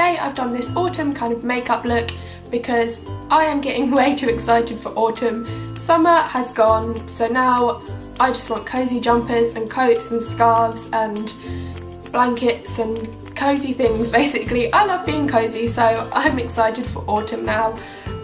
today I've done this autumn kind of makeup look because I am getting way too excited for autumn. Summer has gone, so now I just want cosy jumpers and coats and scarves and blankets and cosy things basically. I love being cosy, so I'm excited for autumn now.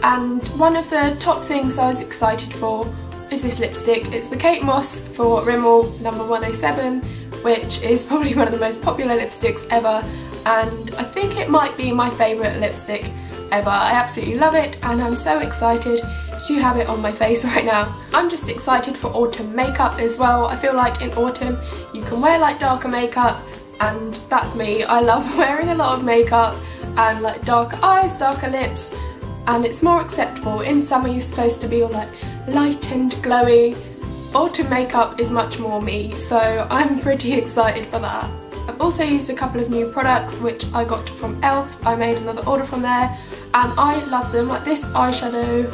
And one of the top things I was excited for is this lipstick. It's the Kate Moss for Rimmel number 107, which is probably one of the most popular lipsticks ever, and I think it might be my favourite lipstick ever. I absolutely love it and I'm so excited to have it on my face right now. I'm just excited for autumn makeup as well. I feel like in autumn you can wear like darker makeup, and that's me. I love wearing a lot of makeup and like darker eyes, darker lips, and it's more acceptable. In summer you're supposed to be all like light and glowy. Autumn makeup is much more me, so I'm pretty excited for that. I've also used a couple of new products which I got from e.l.f. I made another order from there and I love them. Like this eyeshadow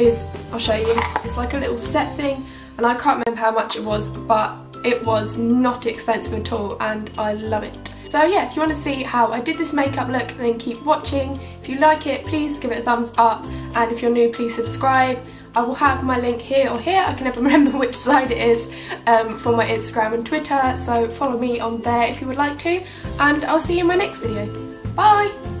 is, I'll show you, it's like a little set thing and I can't remember how much it was, but it was not expensive at all and I love it. So yeah, if you want to see how I did this makeup look, then keep watching. If you like it, please give it a thumbs up, and if you're new, please subscribe. I will have my link here or here, I can never remember which side it is, for my Instagram and Twitter, so follow me on there if you would like to, and I'll see you in my next video. Bye!